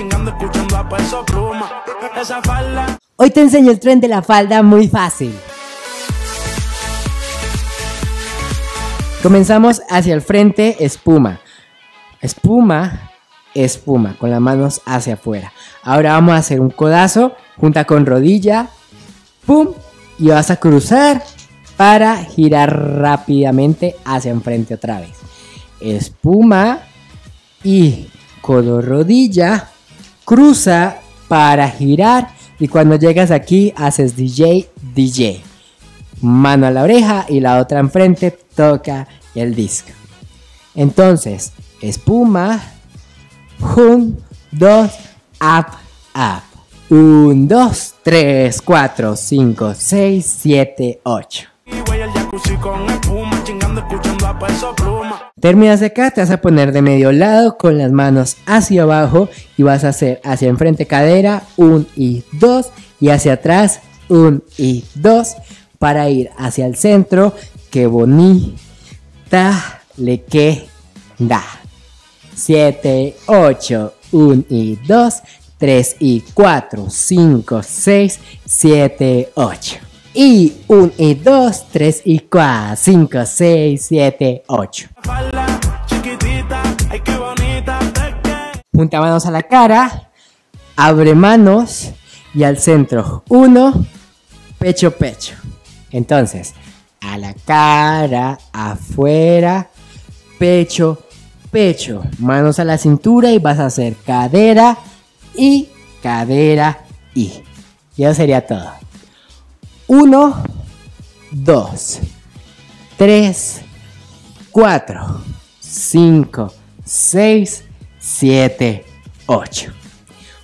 chingando, escuchando a Peso Pluma. Esa falda. Hoy te enseño el tren de la falda muy fácil. Comenzamos hacia el frente, espuma. Espuma, espuma, con las manos hacia afuera. Ahora vamos a hacer un codazo junta con rodilla. Pum, y vas a cruzar para girar rápidamente hacia enfrente otra vez. Espuma y codo rodilla, cruza para girar y cuando llegas aquí haces DJ. Mano a la oreja y la otra enfrente, toca el disco. Entonces, espuma, 1, 2, up, up. 1, 2, 3, 4, 5, 6, 7, 8. Terminas acá, te vas a poner de medio lado con las manos hacia abajo y vas a hacer hacia enfrente cadera, 1 y 2, y hacia atrás, 1 y 2, para ir hacia el centro. Qué bonita le queda. 7, 8, 1 y 2, 3 y 4, 5, 6, 7, 8. Y 1 y 2, 3 y 4, 5, 6, 7, 8. Junta manos a la cara, abre manos y al centro. 1, pecho, pecho. Entonces, a la cara, afuera, pecho, pecho. Manos a la cintura y vas a hacer cadera y cadera y. Y eso sería todo. 1, 2, 3, 4, 5, 6, 7, 8.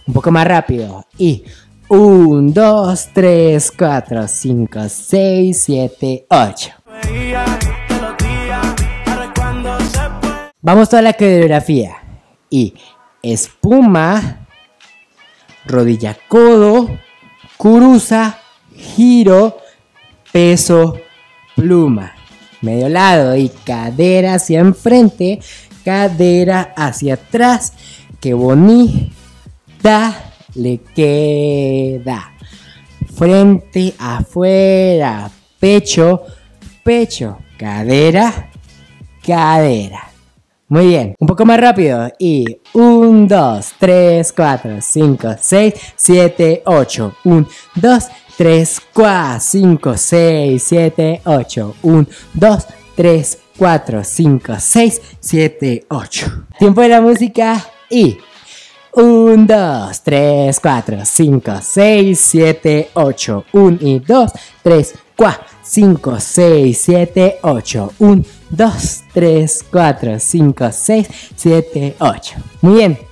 Un poco más rápido y 1, 2, 3, 4, 5, 6, 7, 8. Vamos toda la coreografía. Y espuma, rodilla, codo, cruza, giro, peso, pluma. Medio lado y cadera hacia enfrente, cadera hacia atrás. Qué bonita le queda. Frente, afuera, pecho, pecho, cadera, cadera. Muy bien, un poco más rápido y 1, 2, 3, 4, 5, 6, 7, 8. 1, 2, 3, 4, 5, 6, 7, 8. 1, 2, 3, 4, 5, 6, 7, 8. Tiempo de la música y 1, 2, 3, 4, 5, 6, 7, 8. 1 y 2, 3, 4, 5, 6, 7, 8. 1, 2, 3, 4, 5, 6, 7, 8. Muy bien.